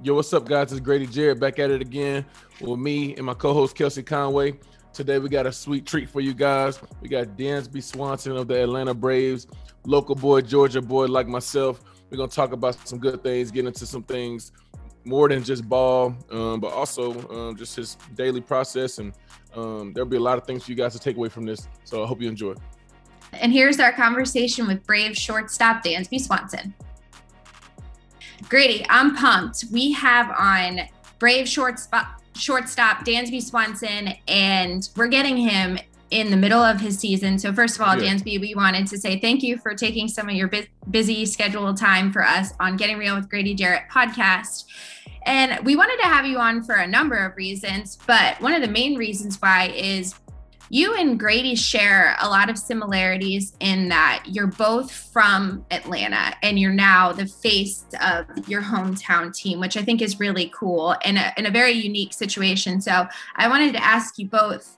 Yo, what's up, guys? It's Grady Jarrett back at it again with me and my co-host Kelsey Conway. Today we got a sweet treat for you guys. We got Dansby Swanson of the Atlanta Braves, local boy, Georgia boy like myself. We're going to talk about some good things, get into some things more than just ball, but also just his daily process. And there'll be a lot of things for you guys to take away from this. So I hope you enjoy. And here's our conversation with Braves shortstop Dansby Swanson. Grady, I'm pumped. We have on Brave shortstop Dansby Swanson, and we're getting him in the middle of his season. So first of all, yeah. Dansby, we wanted to say thank you for taking some of your busy scheduled time for us on Getting Real with Grady Jarrett podcast. And we wanted to have you on for a number of reasons, but one of the main reasons why is you and Grady share a lot of similarities in that you're both from Atlanta and you're now the face of your hometown team, which I think is really cool and in a very unique situation. So I wanted to ask you both,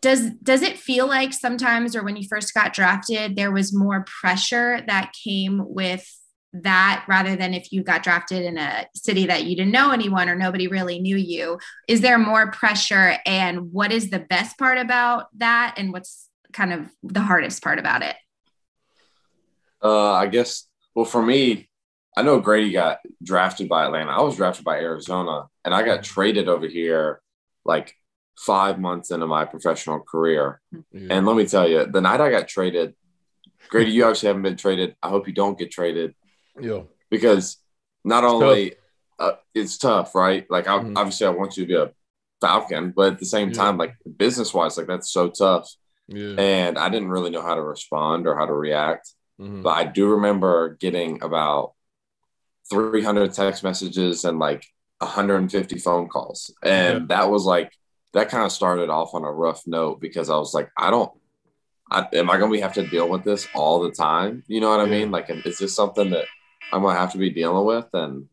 does it feel like sometimes, or when you first got drafted, there was more pressure that came with that rather than if you got drafted in a city that you didn't know anyone or nobody really knew you? Is there more pressure, and what is the best part about that, and what's kind of the hardest part about it? I guess, well, for me, I know Grady got drafted by Atlanta. I was drafted by Arizona, and I got traded over here like 5 months into my professional career. Mm-hmm. And let me tell you, the night I got traded, Grady, you obviously haven't been traded. I hope you don't get traded. Yeah, because not only it's tough, right? Like, obviously, I want you to be a Falcon, but at the same time, like business-wise, like that's so tough. Yeah. And I didn't really know how to respond or how to react. Mm-hmm. But I do remember getting about 300 text messages and like 150 phone calls, and that was like that kind of started off on a rough note because I was like, am I going to have to deal with this all the time? You know what I mean? Like, is this something that I'm going to have to be dealing with? And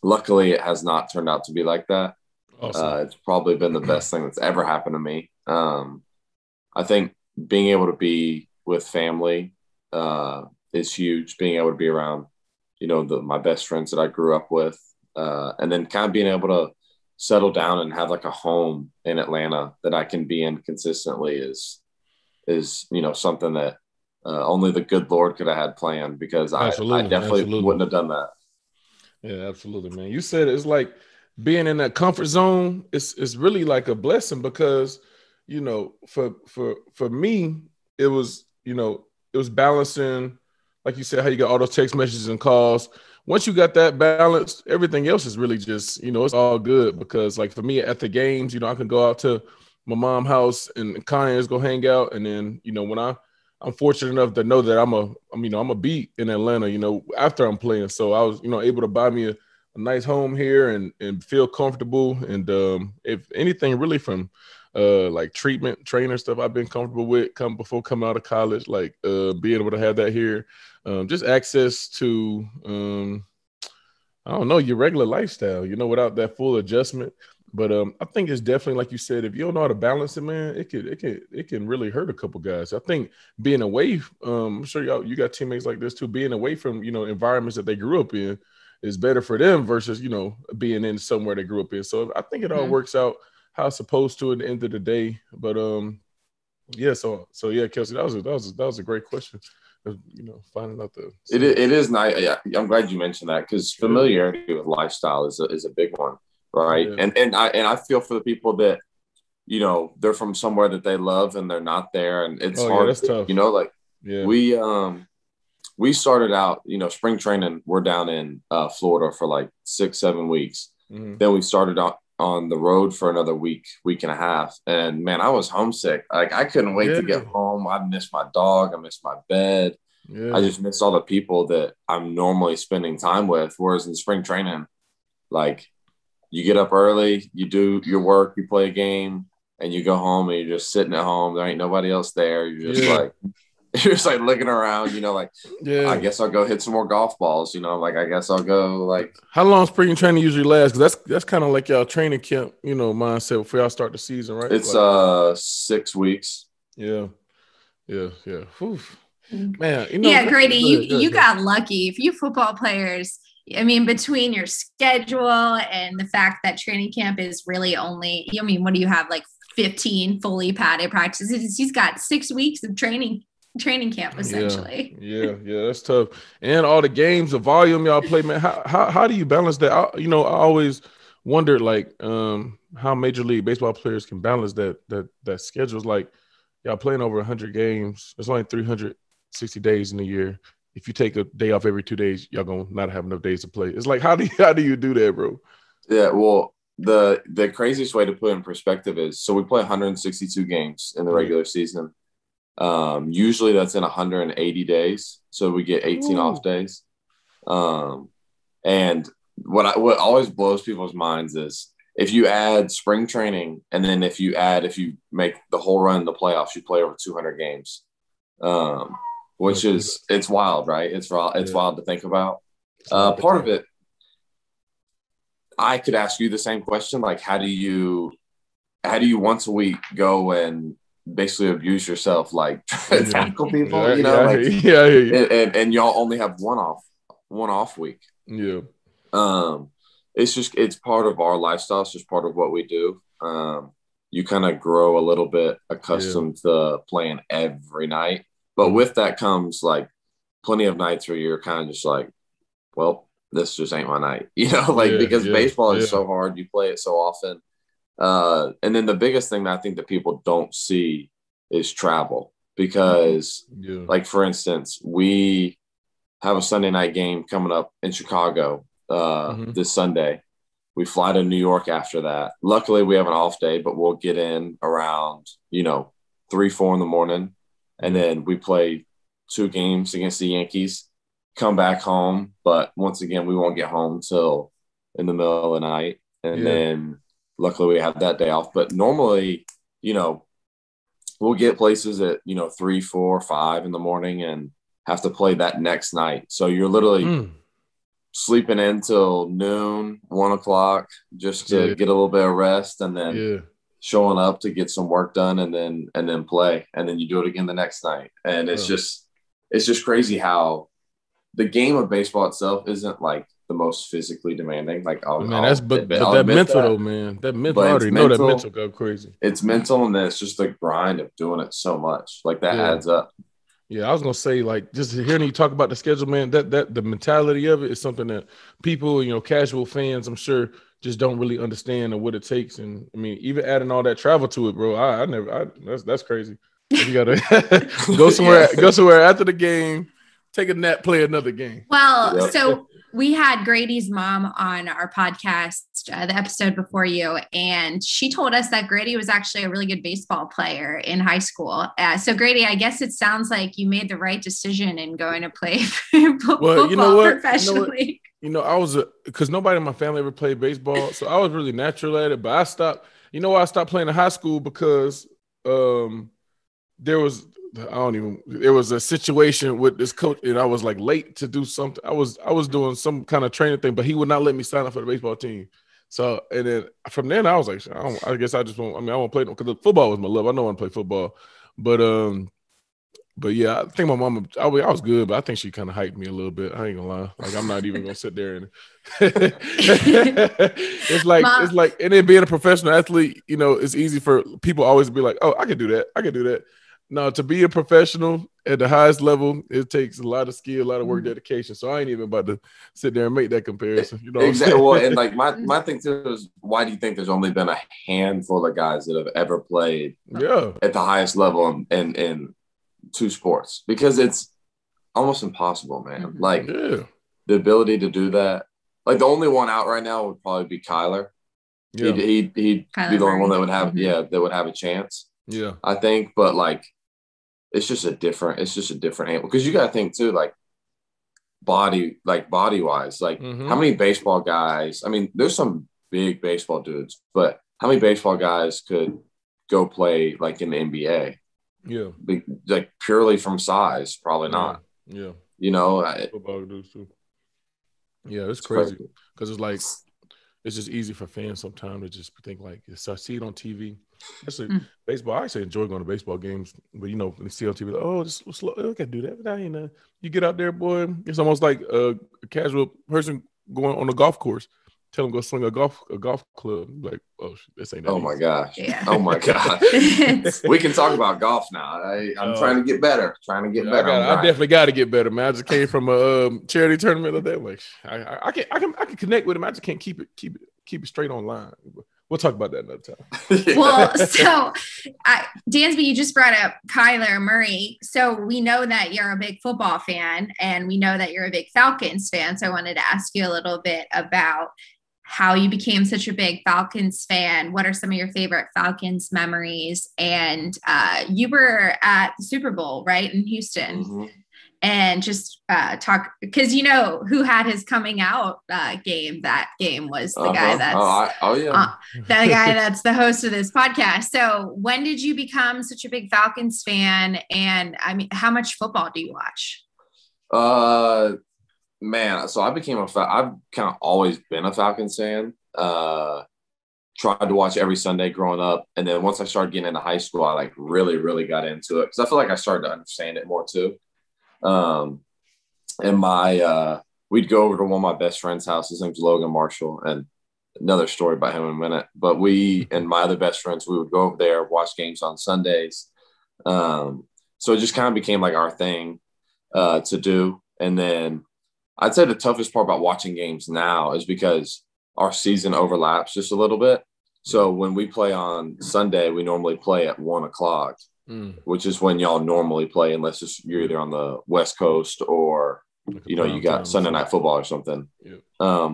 luckily it has not turned out to be like that. Awesome. It's probably been the best thing that's ever happened to me. I think being able to be with family is huge. Being able to be around, you know, my best friends that I grew up with, and then kind of being able to settle down and have like a home in Atlanta that I can be in consistently is, you know, something that only the good Lord could have had planned, because I definitely wouldn't have done that. Yeah, absolutely, man. You said it's like being in that comfort zone. It's really like a blessing because, you know, for me, it was, you know, it was balancing, like you said, how you got all those text messages and calls. Once you got that balanced, everything else is really just, you know, it's all good because, like, for me at the games, you know, I can go out to my mom's house and Connor's gonna hang out. And then, you know, when I'm fortunate enough to know that I'm a beat in Atlanta, you know, after I'm playing. So I was, you know, able to buy me a nice home here and feel comfortable. And if anything, really from like treatment, trainer stuff I've been comfortable with before coming out of college, like being able to have that here, just access to, I don't know, your regular lifestyle, you know, without that full adjustment. But I think it's definitely, like you said, if you don't know how to balance it, man, it can really hurt a couple guys. I think being away, I'm sure you got teammates like this too. Being away from, you know, environments that they grew up in is better for them versus, you know, being in somewhere they grew up in. So I think it all works out how it's supposed to at the end of the day. But yeah, so yeah, Kelsey, that was a great question. You know, finding out it is nice. Yeah, I'm glad you mentioned that because familiarity with lifestyle is a big one. Right. Yeah. And I feel for the people that, you know, they're from somewhere that they love and they're not there. And it's hard, that's tough. You know, like we started out, you know, spring training, we're down in Florida for like 6-7 weeks. Mm-hmm. Then we started out on the road for another week and a half. And man, I was homesick. Like I couldn't wait to get home. I missed my dog. I missed my bed. Yeah. I just missed all the people that I'm normally spending time with. Whereas in spring training, like, you get up early, you do your work, you play a game, and you go home and you're just sitting at home. There ain't nobody else there. You're just like, you're just like looking around, you know, like, I guess I'll go hit some more golf balls, you know, like, I guess I'll go like. How long spring training usually last? Because that's kind of like y'all training camp, you know, mindset before y'all start the season, right? It's like, 6 weeks. Yeah. Whew. Man, you know, Grady, you got lucky. Few football players I mean, between your schedule and the fact that training camp is really only, I mean, what do you have, like 15 fully padded practices? He's got 6 weeks of training camp, essentially. Yeah, that's tough. And all the games, the volume y'all play, man, how do you balance that? I always wondered, like, how Major League Baseball players can balance that schedule. It's like, y'all playing over 100 games. There's only 360 days in a year. If you take a day off every 2 days, y'all gonna not have enough days to play. It's like, how do you do that, bro? Yeah, well, the craziest way to put it in perspective is, so we play 162 games in the regular season. Usually that's in 180 days, so we get 18 off days. And what always blows people's minds is, if you add spring training, and then if you make the whole run in the playoffs, you play over 200 games. Which is, it's wild, right? It's wild to think about. Part of it, I could ask you the same question. Like, how do you once a week go and basically abuse yourself, like tackle people, and y'all only have one off week. Yeah. It's part of our lifestyle. It's just part of what we do. You kind of grow a little bit accustomed to playing every night. But with that comes, like, plenty of nights where you're kind of just like, well, this just ain't my night, because baseball is so hard. You play it so often. And then the biggest thing that I think that people don't see is travel, because like, for instance, we have a Sunday night game coming up in Chicago this Sunday. We fly to New York after that. Luckily, we have an off day, but we'll get in around, 3-4 in the morning. And then we play 2 games against the Yankees, come back home. But once again, we won't get home till in the middle of the night. And then luckily we have that day off. But normally, we'll get places at, 3, 4, 5 in the morning and have to play that next night. So you're literally sleeping in till noon, 1 o'clock, just to get a little bit of rest. And then showing up to get some work done and then play. And then you do it again the next night. And it's just crazy how the game of baseball itself isn't like the most physically demanding. Like, that mental go crazy. It's mental, and then it's just the grind of doing it so much. Like, that adds up. Yeah, I was gonna say, like, just hearing you talk about the schedule, man, that the mentality of it is something that people, casual fans, I'm sure, just don't really understand what it takes. And I mean, even adding all that travel to it, bro, that's crazy. You gotta go somewhere after the game, take a nap, play another game. Well, so we had Grady's mom on our podcast, the episode before you, and she told us that Grady was actually a really good baseball player in high school. So Grady, I guess it sounds like you made the right decision in going to play football professionally. I was because nobody in my family ever played baseball, so I was really natural at it. But I stopped. I stopped playing in high school because there was a situation with this coach, and I was like late to do something. I was doing some kind of training thing, but he would not let me sign up for the baseball team. So, and then from then I was like, I won't play them, because football was my love. I know I want to play football, But yeah, I think my mama, I was good, but I think she kind of hyped me a little bit. I ain't gonna lie. Like, I'm not even gonna sit there and it's like, and then being a professional athlete, it's easy for people always to be like, oh, I can do that. No, to be a professional at the highest level, it takes a lot of skill, a lot of work, dedication. So I ain't even about to sit there and make that comparison. Exactly. Well, and like my thing too is, why do you think there's only been a handful of guys that have ever played at the highest level and 2 sports? Because it's almost impossible, man. Like, the ability to do that, like, the only one out right now would probably be Kyler. Yeah. He'd be the only one that would have a chance, I think. But like, it's just a different angle, because you gotta think too, like, body wise, like, how many baseball guys, I mean, there's some big baseball dudes, but how many baseball guys could go play like in the NBA? Yeah, like, purely from size, probably not. Yeah, it's crazy, because it's like, it's just easy for fans sometimes to just think like, I see it on TV. Actually, baseball, I actually enjoy going to baseball games, but when you see on TV, like, oh, just slow, I can do that. But you get out there, boy, it's almost like a casual person going on a golf course. Tell him go sling a golf club. Like, oh, this ain't that. Oh my gosh. Yeah. Oh my gosh. We can talk about golf now. I'm trying to get better. I definitely got to get better, man. I just came from a charity tournament like that. Like, I can connect with him. I just can't keep it straight online. We'll talk about that another time. Yeah. Well, so Dansby, you just brought up Kyler Murray. So we know that you're a big football fan, and we know that you're a big Falcons fan. So I wanted to ask you a little bit about how you became such a big Falcons fan. What are some of your favorite Falcons memories? And you were at the Super Bowl, right, in Houston. Mm-hmm. And just talk, because you know who had his coming out game. That game was the guy that's the guy that's the host of this podcast. So when did you become such a big Falcons fan? And I mean, how much football do you watch? Man, so I've kind of always been a Falcons fan. Tried to watch every Sunday growing up, and then once I started getting into high school, I like really, really got into it because I feel like I started to understand it more too. And my we'd go over to one of my best friend's house. His name's Logan Marshall, and another story about him in a minute. But we and my other best friends, we would go over there, watch games on Sundays. So it just kind of became like our thing to do. And then I'd say the toughest part about watching games now is because our season overlaps just a little bit. So when we play on Sunday, we normally play at 1:00. Which is when y'all normally play, unless you're either on the West Coast or, you know, you got Sunday night football or something. Yeah.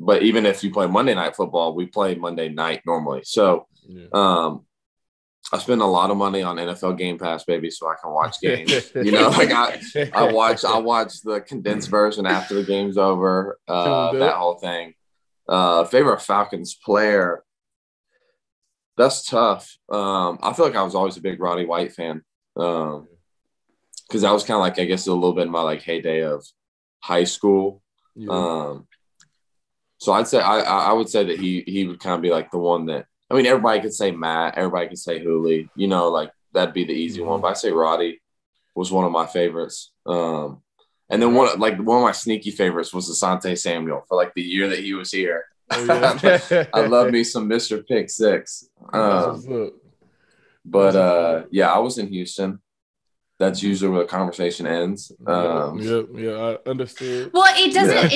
But even if you play Monday night football, we play Monday night normally. So I spend a lot of money on NFL Game Pass, baby, so I can watch games. You know, like I watch the condensed version after the game's over, that whole thing. Favorite Falcons player. That's tough. I feel like I was always a big Roddy White fan because I was kind of like, I guess, a little bit in my like heyday of high school. Yeah. So I'd say I would say that he would kind of be like the one that, I mean, everybody could say Matt, everybody could say Julio, you know, like that'd be the easy one. But I'd say Roddy was one of my favorites. And then one of my sneaky favorites was Asante Samuel for like the year that he was here. Oh, yeah. I love me some Mr. Pick Six. Yeah, I was in Houston. That's usually where the conversation ends. I understand. Well, it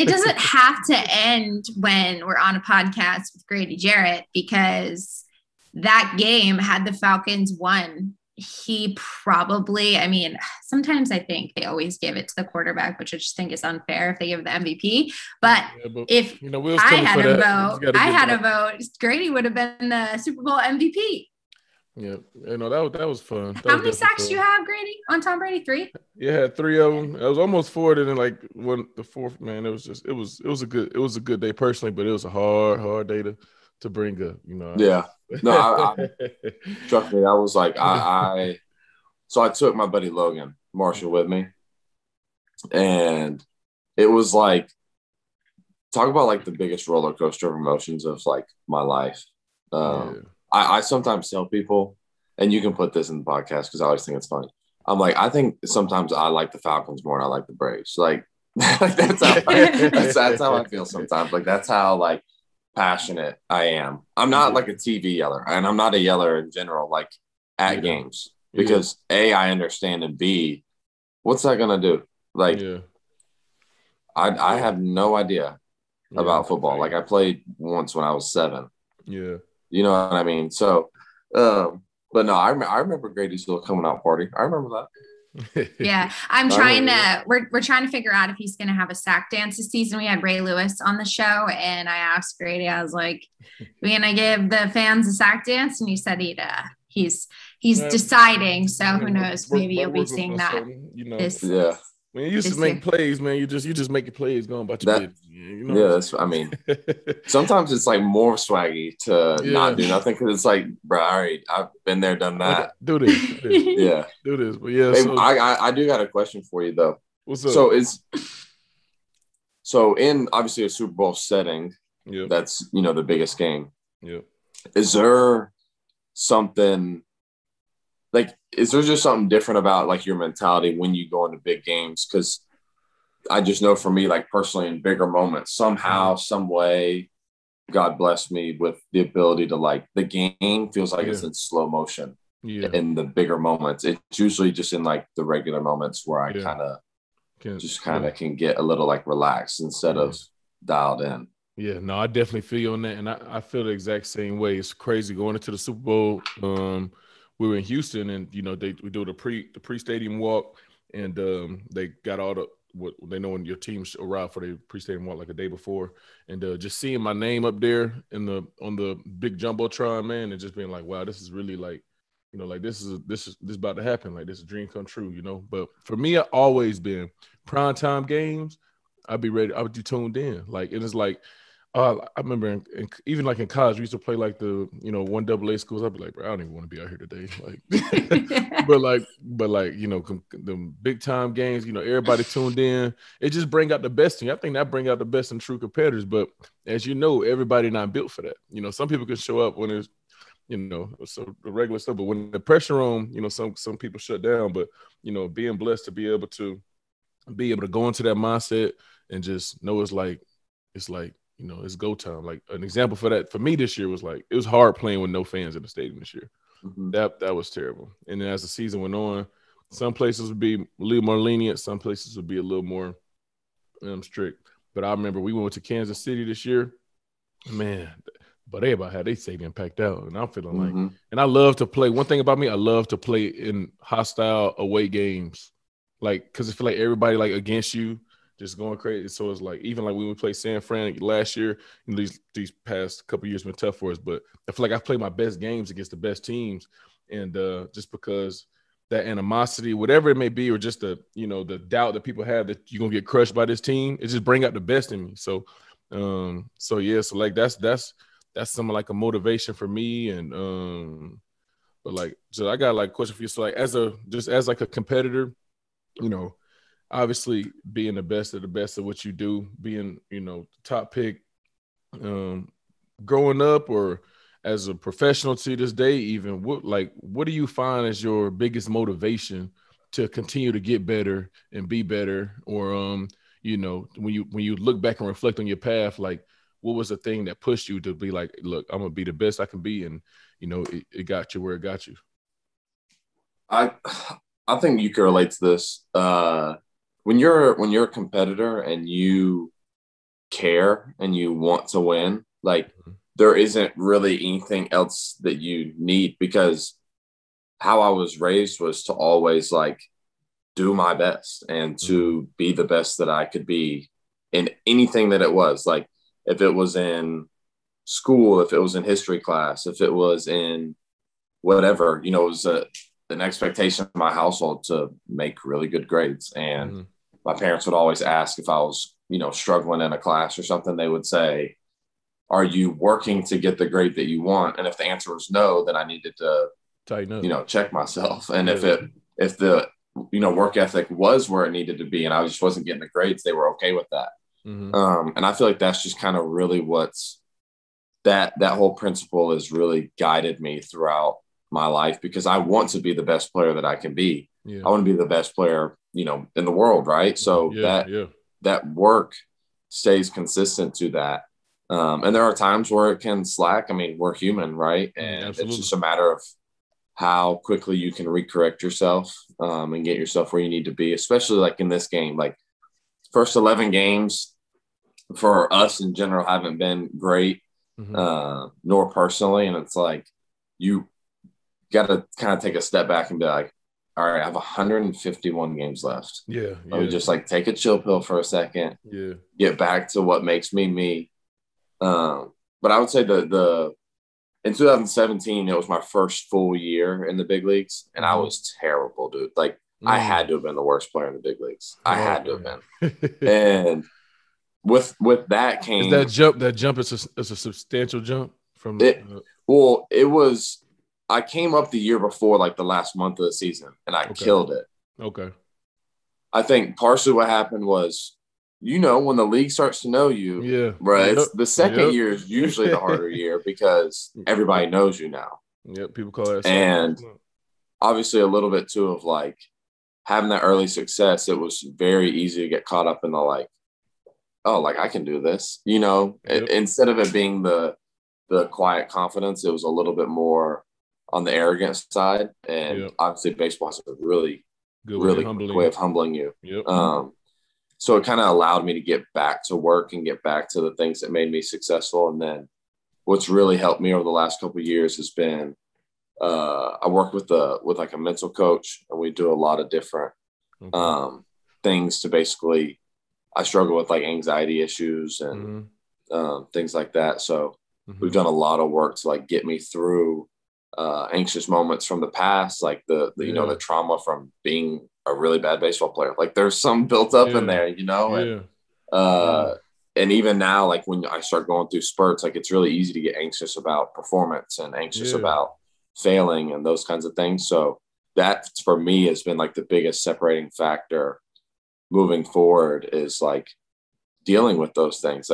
doesn't have to end when we're on a podcast with Grady Jarrett, because that game, had the Falcons won, he probably, I mean, sometimes I think they always give it to the quarterback, which I just think is unfair if they give the MVP. But if you know, I had a vote, Grady would have been the Super Bowl MVP. Yeah, you know, that was fun. How many sacks you have, Grady, on Tom Brady? 3? Yeah, 3 of them. I was almost 4, and then like the 4th, man. It was just it was a good day personally, but it was a hard day to bring up, you know. Yeah. No, trust me, I was like, so I took my buddy Logan Marshall with me, and it was like, talk about like the biggest roller coaster of emotions of like my life. I sometimes tell people, and you can put this in the podcast because I always think it's funny. I'm like, I think sometimes I like the Falcons more than I like the Braves. Like, that's how I feel sometimes. Like, that's how like passionate I am. I'm not like a TV yeller, and I'm not a yeller in general, like at games, because A, I understand, and B, what's that gonna do? Like, I have no idea about football. Like, I played once when I was 7. Yeah. You know what I mean? So, but no, I remember Grady's little coming out party. I remember that. Yeah, I'm trying to. We're trying to figure out if he's going to have a sack dance this season. We had Ray Lewis on the show, and I asked Grady, I was like, "We're going to give the fans a sack dance," and he said he's deciding. So who knows? Maybe you'll be seeing that. You know, when you used to make plays, man, you just make your plays going about your business. You know that's. I mean, sometimes it's like more swaggy to not do nothing, because it's like, bro, all right, I've been there, done that. Do this. Do this. But yeah, hey, so, I do got a question for you though. What's up? So in obviously a Super Bowl setting, that's, you know, the biggest game. Yeah. Is there something? Like, is there just something different about, like, your mentality when you go into big games? Because I just know for me, like personally in bigger moments, somehow, some way, God bless me with the ability to like the game feels like it's in slow motion in the bigger moments. It's usually just in like the regular moments where I kind of can get a little like relaxed instead of dialed in. Yeah, no, I definitely feel you on that. And I feel the exact same way. It's crazy going into the Super Bowl. We were in Houston and, you know, we do the pre stadium walk and they got all what they know when your teams arrive for the pre-stadium walk like a day before, and just seeing my name up there on the big jumbotron, man, and just being like, wow, this is really like, you know, like this is about to happen, like this is a dream come true, you know. But for me, I always been primetime games. I'd be ready. I would be tuned in, like it is like. I remember even like in college, we used to play like the, you know, 1AA schools. I'd be like, bro, I don't even want to be out here today. Like, but like, you know, the big time games, you know, everybody tuned in. It just bring out the best in you. I think that bring out the best in true competitors. But as you know, everybody not built for that. You know, some people can show up when there's, you know, so the regular stuff, but when the pressure on, you know, some people shut down, but, you know, being blessed to be able to go into that mindset and just know it's like, you know, it's go time. Like an example for that for me this year was like, it was hard playing with no fans in the stadium this year. Mm-hmm. That was terrible. And then as the season went on, some places would be a little more lenient. Some places would be a little more strict. But I remember we went to Kansas City this year, man, but everybody had their stadium packed out. And I'm feeling like, and I love to play. One thing about me, I love to play in hostile away games. Like, cause I feel like everybody like against you. Just going crazy. So it's like, even like when we played San Fran last year, and these past couple of years have been tough for us, but I feel like I've played my best games against the best teams. And just because that animosity, whatever it may be, or just the, you know, the doubt that people have that you're going to get crushed by this team, it just bring out the best in me. So, so like that's something like a motivation for me. And, but like, so I got like a question for you. So like as like a competitor, you know, obviously being the best of what you do, being, you know, top pick, growing up or as a professional to this day, even what do you find as your biggest motivation to continue to get better and be better? Or, you know, when you look back and reflect on your path, like what was the thing that pushed you to be like, look, I'm going to be the best I can be. And, you know, it got you where it got you. I think you can relate to this. When you're a competitor and you care and you want to win, like there isn't really anything else that you need, because how I was raised was to always like do my best and to be the best that I could be in anything that it was. Like if it was in school, if it was in history class, if it was in whatever, you know, it was an expectation of my household to make really good grades. And my parents would always ask if I was, you know, struggling in a class or something, they would say, are you working to get the grade that you want? And if the answer was no, then I needed to tighten up, you know, check myself. And if the, you know, work ethic was where it needed to be and I just wasn't getting the grades, they were okay with that. Mm-hmm. And I feel like that's just kind of really what's that whole principle has really guided me throughout my life, because I want to be the best player that I can be. Yeah. I want to be the best player, you know, in the world. Right. So that work stays consistent to that. And there are times where it can slack. I mean, we're human, right? And Absolutely. It's just a matter of how quickly you can recorrect yourself and get yourself where you need to be, especially like in this game, like first 11 games for us in general, haven't been great, nor personally. And it's like, you got to kind of take a step back and be like, all right, I have 151 games left. Yeah. Let me just like take a chill pill for a second. Yeah. Get back to what makes me, me. But I would say in 2017, it was my first full year in the big leagues. And I was terrible, dude. Like I had to have been the worst player in the big leagues. I had to have been. And with that came. Is that jump is a substantial jump from it. Well, it was, I came up the year before, like the last month of the season, and I killed it. Okay. I think partially what happened was, you know, when the league starts to know you, right? Yep. The second year is usually the harder year because everybody knows you now. Yep, people call that. And obviously a little bit too of like having that early success, it was very easy to get caught up in the I can do this, you know. Yep. Instead of it being the quiet confidence, it was a little bit more on the arrogant side. And yep. Obviously baseball is a really good way of humbling you. Yep. So it kind of allowed me to get back to work and get back to the things that made me successful. And then what's really helped me over the last couple of years has been I work with a mental coach, and we do a lot of different things to basically – I struggle with anxiety issues and things like that. So we've done a lot of work to get me through anxious moments from the past, the trauma from being a really bad baseball player. There's some built up in there, you know. Yeah. And even now, when I start going through spurts, it's really easy to get anxious about performance and anxious about failing and those kinds of things. So that for me has been the biggest separating factor moving forward is dealing with those things.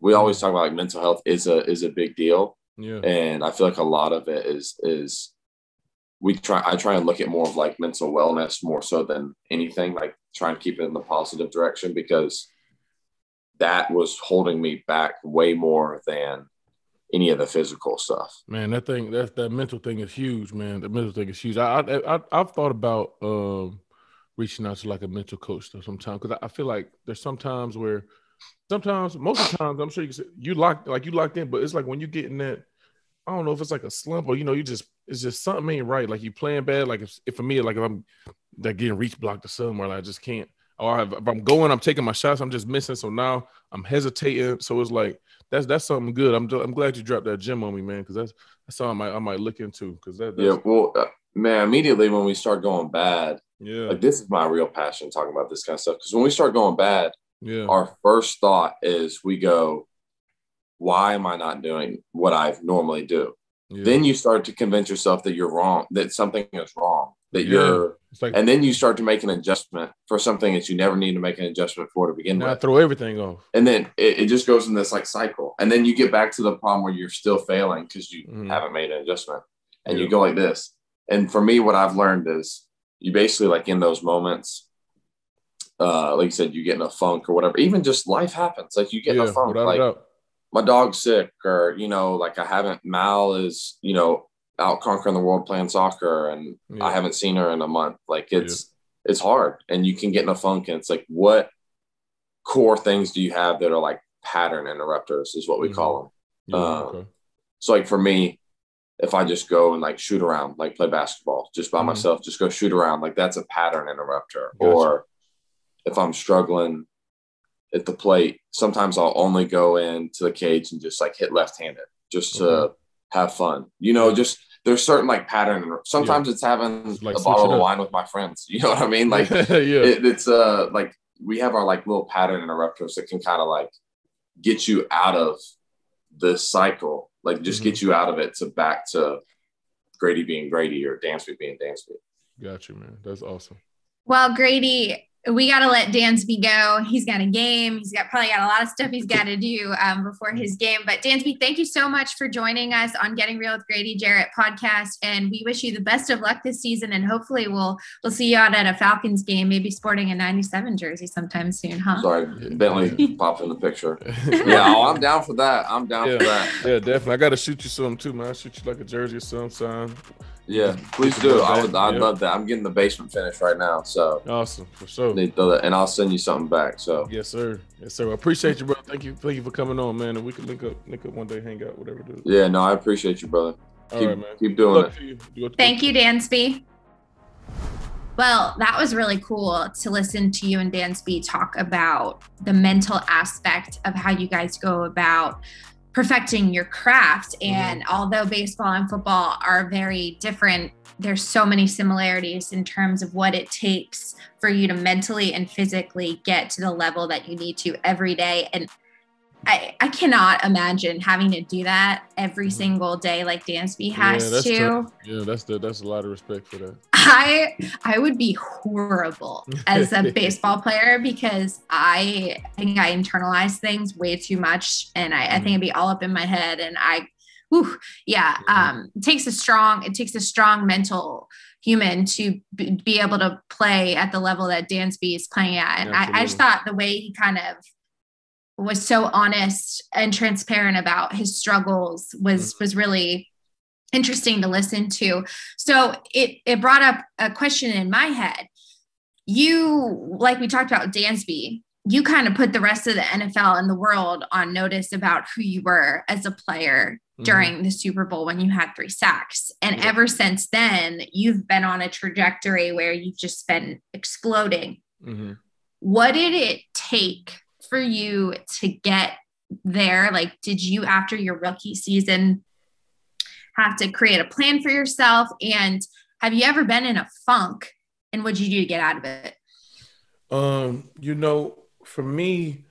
We always talk about mental health is a big deal. Yeah. And I feel a lot of it is I try and look at more of mental wellness more so than anything, try and keep it in the positive direction, because that was holding me back way more than any of the physical stuff. Man, that mental thing is huge, man. The mental thing is huge. I've thought about reaching out to a mental coach sometimes, because I feel there's sometimes where most of the times, I'm sure you can say, you locked in, but it's when you get in that, I don't know if it's a slump or, you just, it's just something ain't right. You playing bad. If for me, if I'm getting reach blocked or somewhere, I just can't, or if I'm going, I'm taking my shots, I'm just missing. So now I'm hesitating. So it's that's something good. I'm glad you dropped that gem on me, man. Cause that's something I might look into. Cause that's... Yeah. Well, man, immediately when we start going bad, this is my real passion, talking about this kind of stuff. Cause when we start going bad, our first thought is we go, why am I not doing what I normally do? Yeah. Then you start to convince yourself that you're wrong, that something is wrong, that you're and then you start to make an adjustment for something that you never need to make an adjustment for to begin with. I throw everything off. And then it just goes in this cycle. And then you get back to the problem where you're still failing because you haven't made an adjustment. And you go like this. And for me, what I've learned is you basically in those moments, like you said, you get in a funk or whatever. Even just life happens. You get in a funk. My dog's sick, or, I haven't, Mal is, out conquering the world playing soccer, and I haven't seen her in a month. It's hard, and you can get in a funk, and it's what core things do you have that are pattern interrupters is what we call them. Yeah, okay. So for me, if I just go and shoot around, play basketball just by myself, just go shoot around. That's a pattern interrupter. Gotcha. Or if I'm struggling at the plate, sometimes I'll only go into the cage and just hit left-handed just to have fun. Just there's certain pattern. Sometimes it's having a bottle of wine with my friends. You know what I mean? We have our little pattern interrupters that can kind of get you out of the cycle, just get you out of it to back to Grady being Grady or Dansby being Dansby. Got you, man. That's awesome. Well, Grady, we got to let Dansby go. He's got a game. He's probably got a lot of stuff he's got to do before his game. But Dansby, thank you so much for joining us on Getting Real with Grady Jarrett podcast. And we wish you the best of luck this season. And hopefully we'll see you out at a Falcons game, maybe sporting a 97 jersey sometime soon, huh? Sorry, Bentley popped in the picture. I'm down for that. Yeah, definitely. I got to shoot you something too, man. I'll shoot you a jersey or something. Yeah, please do. I'd love that. I'm getting the basement finished right now, so awesome for sure. And I'll send you something back. So yes, sir. I appreciate you, brother. Thank you for coming on, man. And we can link up one day, hang out, whatever. Dude. Yeah, no, I appreciate you, brother. All right, man. Keep doing it. Thank you, Dansby. Well, that was really cool to listen to you and Dansby talk about the mental aspect of how you guys go about perfecting your craft. And although baseball and football are very different, there's so many similarities in terms of what it takes for you to mentally and physically get to the level that you need to every day. And I cannot imagine having to do that every single day like Dansby has to. Tough. Yeah, that's a lot of respect for that. I would be horrible as a baseball player, because I think I internalize things way too much, and I think I'd be all up in my head, and I whew, yeah, it takes a strong mental human to be able to play at the level that Dansby is playing at. And I just thought the way he kind of was so honest and transparent about his struggles was really interesting to listen to. So it brought up a question in my head. You, like we talked about Dansby, you kind of put the rest of the NFL and the world on notice about who you were as a player during the Super Bowl when you had 3 sacks. And ever since then, you've been on a trajectory where you've just been exploding. What did it take for you to get there? Like, did you, after your rookie season, have to create a plan for yourself? And have you ever been in a funk? And what'd you do to get out of it? For me,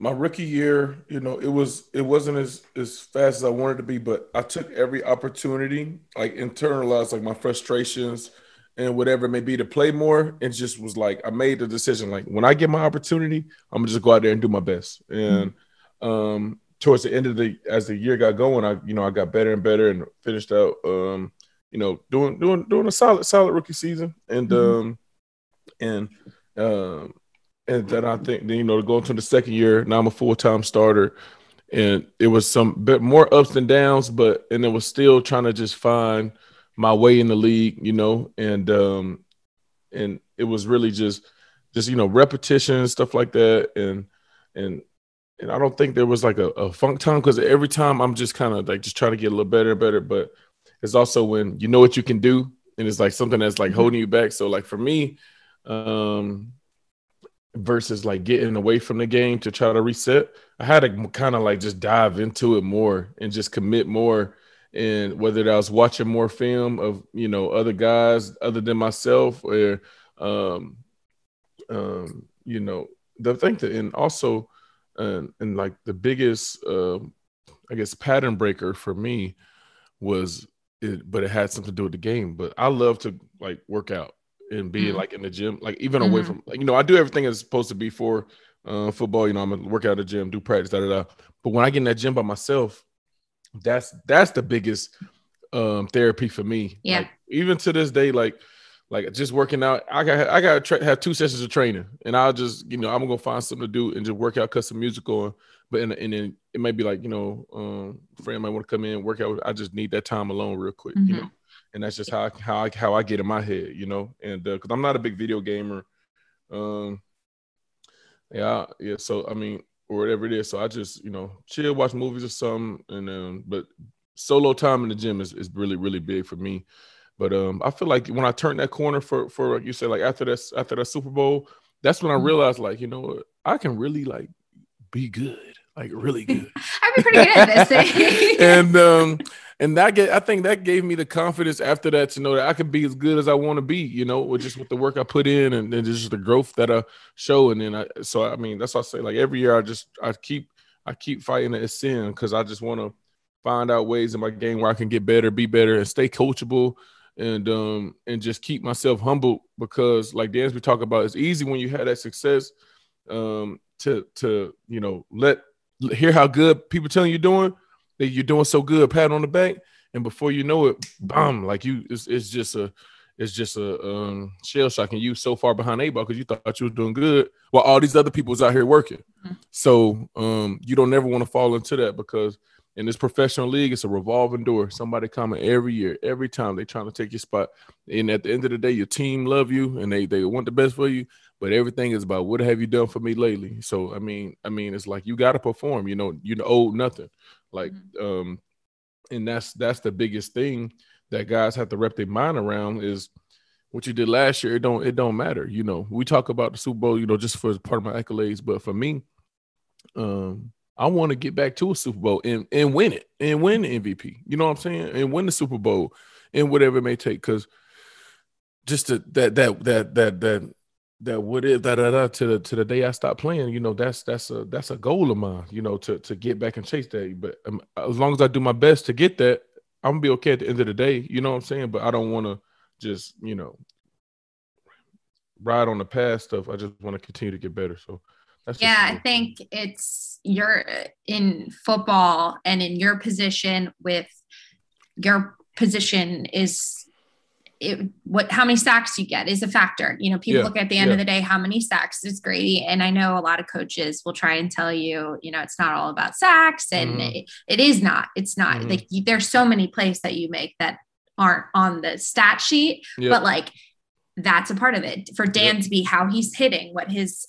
my rookie year, it wasn't as fast as I wanted to be, but I took every opportunity, like internalized like my frustrations and whatever it may be to play more. And just was like, I made the decision, like when I get my opportunity, I'm gonna just go out there and do my best. And towards the end of as the year got going, I got better and better and finished out, doing a solid rookie season. And, and then I think, to go into the second year, now I'm a full-time starter, and it was some bit more ups and downs, and it was still trying to just find my way in the league, and it was really just repetition, stuff like that. And I don't think there was like a funk time, because every time I'm just kind of like, just trying to get a little better and better, but it's also when you know what you can do and it's like something that's like holding you back. So like for me, versus like getting away from the game to try to reset, I had to kind of like just dive into it more and just commit more. And whether that was watching more film of, other guys other than myself, or, the thing that, and also, and like the biggest, pattern breaker for me was it, but it had something to do with the game. But I love to like work out and be like in the gym, like even away from, I do everything it's supposed to be for football. I'm gonna work out at the gym, do practice, But when I get in that gym by myself, that's the biggest therapy for me. Yeah. Like, even to this day, like just working out, I got to have 2 sessions of training, and I'll just I'm gonna find something to do and just work out, cut some music on. But and then it might be like a friend might want to come in and work out. I just need that time alone real quick, And that's just how I get in my head, and because I'm not a big video gamer. So, I mean, or whatever it is. So I just, chill, watch movies or something. And but solo time in the gym is really, really big for me. But I feel like when I turned that corner for like you said, like after that Super Bowl, that's when I realized, like, I can really like be good, like really good. I've been pretty good at this thing. And I think that gave me the confidence after that to know that I could be as good as I want to be, or just with the work I put in and just the growth that I show. And then that's why I say, like, every year I keep fighting to ascend, because I just want to find out ways in my game where I can get better, be better, and stay coachable, and just keep myself humble, because like Dansby talk about, it's easy when you have that success to let hear how good people telling you doing. That you're doing so good, pat on the back, and before you know it, boom! Like it's just a shell shock, and you so far behind the ball because you thought you were doing good while all these other people was out here working. So you don't never want to fall into that, because in this professional league, it's a revolving door. Somebody coming every year, every time they're trying to take your spot. And at the end of the day, your team love you and they want the best for you, but everything is about what have you done for me lately. So I mean, it's like you got to perform. You owe nothing. Like, and that's the biggest thing that guys have to wrap their mind around is what you did last year. It don't matter. We talk about the Super Bowl, just for part of my accolades, but for me, I want to get back to a Super Bowl and win it and win the MVP, you know what I'm saying? And win the Super Bowl and whatever it may take. Cause just that what if to the day I stop playing, that's a goal of mine, to get back and chase that. But as long as I do my best to get that, I'm gonna be okay at the end of the day, you know what I'm saying? But I don't want to just ride on the past stuff. I just want to continue to get better. So Yeah, I think it's you're in football and in your position with your position is it, what how many sacks you get is a factor. You know, people look at the end of the day, how many sacks is Grady? And I know a lot of coaches will try and tell you, you know, it's not all about sacks and it is not. Like there's so many plays that you make that aren't on the stat sheet, but like that's a part of it. For Dansby, how he's hitting, what his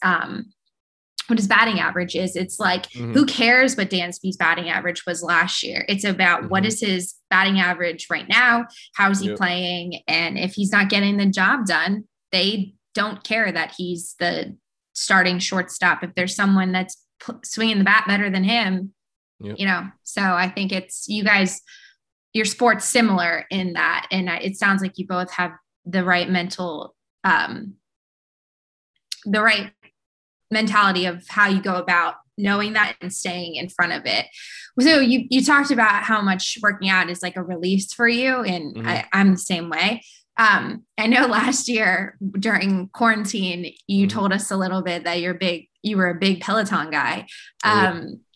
batting average is. It's like, who cares what Dansby's batting average was last year? It's about what is his batting average right now? How is he playing? And if he's not getting the job done, they don't care that he's the starting shortstop. If there's someone that's swinging the bat better than him, you know? So I think it's, you guys, your sport's similar in that. And it sounds like you both have the right mental, the right mentality of how you go about knowing that and staying in front of it. So you talked about how much working out is like a release for you. And I'm the same way. I know last year during quarantine, you told us a little bit that you were a big Peloton guy.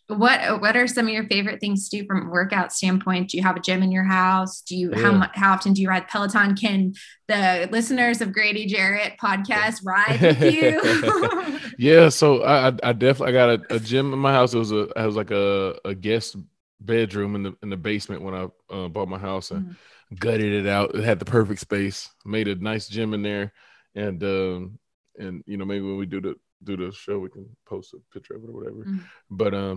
What are some of your favorite things to do from a workout standpoint? Do you have a gym in your house? How often do you ride Peloton? Can the listeners of Grady Jarrett podcast ride with you? Yeah. So I definitely got a gym in my house. It was a guest bedroom in the basement when I bought my house and gutted it out. It had the perfect space, made a nice gym in there. And you know, maybe when we do the show, we can post a picture of it or whatever. But I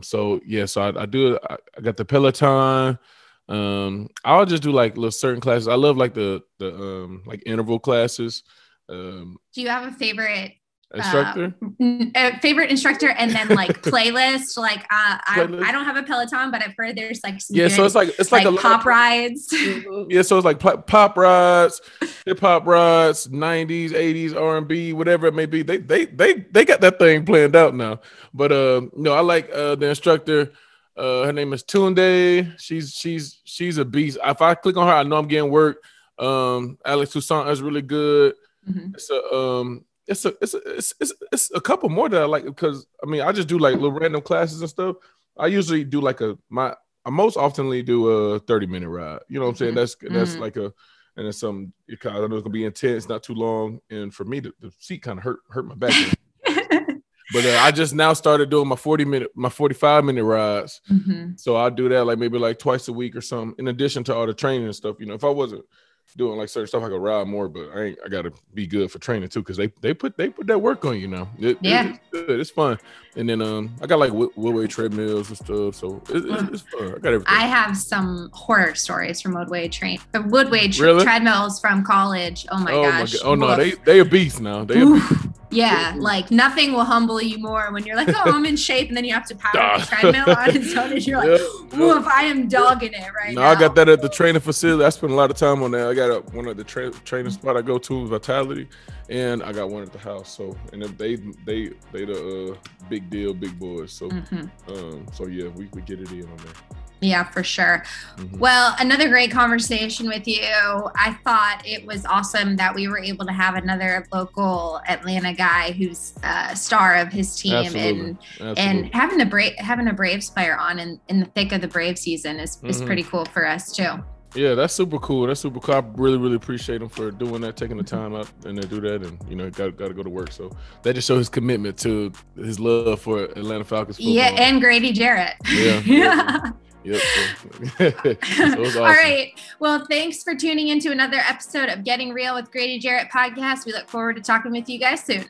got the Peloton. I'll just do like little certain classes. I love like the like interval classes. Do you have a favorite instructor? Favorite instructor, and then like playlist. Like I don't have a Peloton, but I've heard there's like some good, so it's like pop rides. Yeah, so it's like pop rides, hip hop rides, 90s, 80s, R&B, whatever it may be. They got that thing planned out now. But no, I like the instructor. Her name is Tunde. She's a beast. If I click on her, I know I'm getting work. Alex Toussaint is really good. It's a couple more that I like, because I mean I just do like little random classes and stuff. I usually do like I most oftenly do a 30-minute ride. You know what I'm saying? That's like a, and it's some, I know it's gonna be intense, not too long, and for me the seat kind of hurt my back. But I just now started doing my 45-minute rides. So I do that like maybe like twice a week or something. In addition to all the training and stuff, you know, if I wasn't doing like certain stuff, I could ride more, but I gotta be good for training too, because they put that work on you now. It's good, it's fun. And then I got like Woodway treadmills and stuff, so it's fun. I got everything. I have some horror stories from treadmills from college. Oh my gosh! Oh no, they a beast now. Yeah, like nothing will humble you more when you're like, oh, I'm in shape, and then you have to power the treadmill on its own, and you're like, ooh, if I am dogging it right now. I got that at the training facility. I spent a lot of time on that. I got one at the training spot I go to, Vitality, and I got one at the house. So, and they the big deal, big boys. So, yeah, we get it in on that. Yeah, for sure. Well, another great conversation with you. I thought it was awesome that we were able to have another local Atlanta guy who's a star of his team. And having a Braves player on in the thick of the Braves season is pretty cool for us too. Yeah, that's super cool. I really, really appreciate him for doing that, taking the time out and to do that. And, you know, got to go to work. So that just shows his commitment to his love for Atlanta Falcons football. Yeah, and Grady Jarrett. Yeah. Yeah. Yep. That was awesome. All right. Well, thanks for tuning into another episode of Getting Real with Grady Jarrett podcast. We look forward to talking with you guys soon.